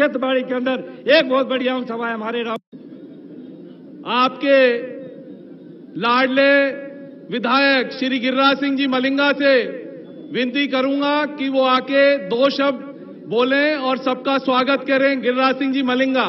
खेतबाड़ी के अंदर एक बहुत बड़ी आम सभा है हमारे राहुल, आपके लाडले विधायक श्री गिरिराज सिंह जी मलिंगा से विनती करूंगा कि वो आके दो शब्द बोलें और सबका स्वागत करें। गिरिराज सिंह जी मलिंगा,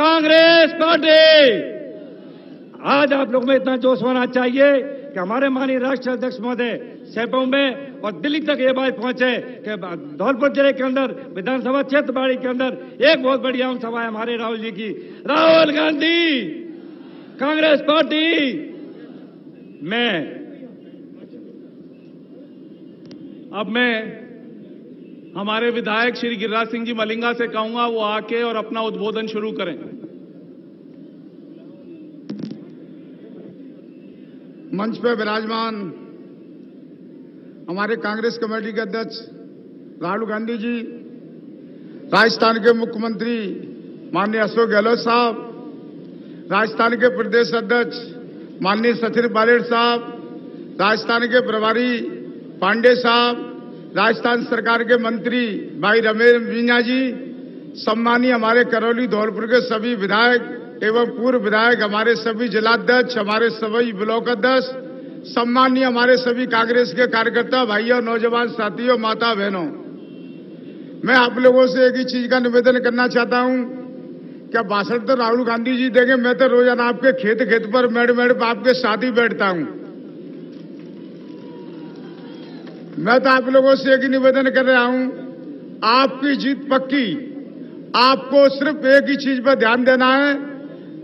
कांग्रेस पार्टी, आज आप लोग में इतना जोश होना चाहिए कि हमारे माननीय राष्ट्रीय अध्यक्ष महोदय सैपो में और दिल्ली तक ये बात पहुंचे कि धौलपुर जिले के अंदर विधानसभा क्षेत्र बाड़ी के अंदर एक बहुत बड़ी आम सभा है हमारे राहुल जी की। राहुल गांधी, कांग्रेस पार्टी मैं हमारे विधायक श्री गिरिराज सिंह जी मलिंगा से कहूंगा वो आके और अपना उद्बोधन शुरू करें। मंच पर विराजमान हमारे कांग्रेस कमेटी के अध्यक्ष राहुल गांधी जी, राजस्थान के मुख्यमंत्री माननीय अशोक गहलोत साहब, राजस्थान के प्रदेश अध्यक्ष माननीय सचिन पायलट साहब, राजस्थान के प्रभारी पांडे साहब, राजस्थान सरकार के मंत्री भाई रमेश मीणा जी, सम्मानीय हमारे करौली धौलपुर के सभी विधायक एवं पूर्व विधायक, हमारे सभी जिलाध्यक्ष, हमारे सभी ब्लॉक अध्यक्ष, सम्माननीय हमारे सभी कांग्रेस के कार्यकर्ता भाइयों, नौजवान साथियों, माता बहनों, मैं आप लोगों से एक ही चीज का निवेदन करना चाहता हूं। क्या भाषण तो राहुल गांधी जी देंगे, मैं तो रोजाना आपके खेत खेत पर मेड़ पर आपके साथ ही बैठता हूं। मैं तो आप लोगों से एक ही निवेदन कर रहा हूं, आपकी जीत पक्की। आपको सिर्फ एक ही चीज पर ध्यान देना है,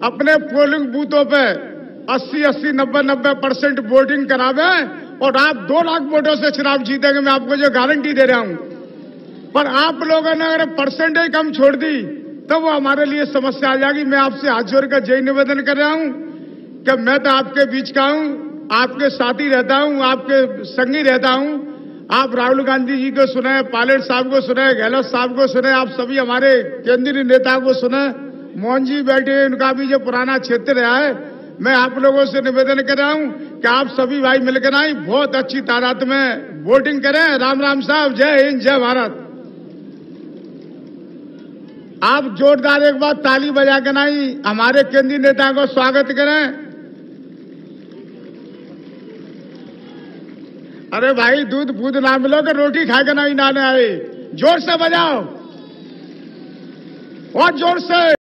अपने पोलिंग बूथों पे 80-90% वोटिंग करावे और आप 2 लाख वोटों से चुनाव जीतेंगे, मैं आपको जो गारंटी दे रहा हूं। पर आप लोगों ने अगर परसेंटेज कम छोड़ दी तो वो हमारे लिए समस्या आ जाएगी। मैं आपसे हाथ जोड़कर यही निवेदन कर रहा हूं कि मैं तो आपके बीच का हूं, आपके साथी रहता हूं, आपके संगी रहता हूं। आप राहुल गांधी जी को सुने, पायलट साहब को सुने, गहलोत साहब को सुने, आप सभी हमारे केंद्रीय नेताओं को सुने, मोहन जी बैठे, उनका भी जो पुराना क्षेत्र रहा है। मैं आप लोगों से निवेदन कर रहा हूं कि आप सभी भाई मिलकर आए, बहुत अच्छी तादाद में वोटिंग करें। राम राम साहब, जय हिंद, जय भारत। आप जोरदार एक बार ताली बजा कर आई हमारे केंद्रीय नेताओं को स्वागत करें। अरे भाई, दूध फूध ना मिलो तो रोटी खाकर नहीं ना आए, जोर से बजाओ और जोर से।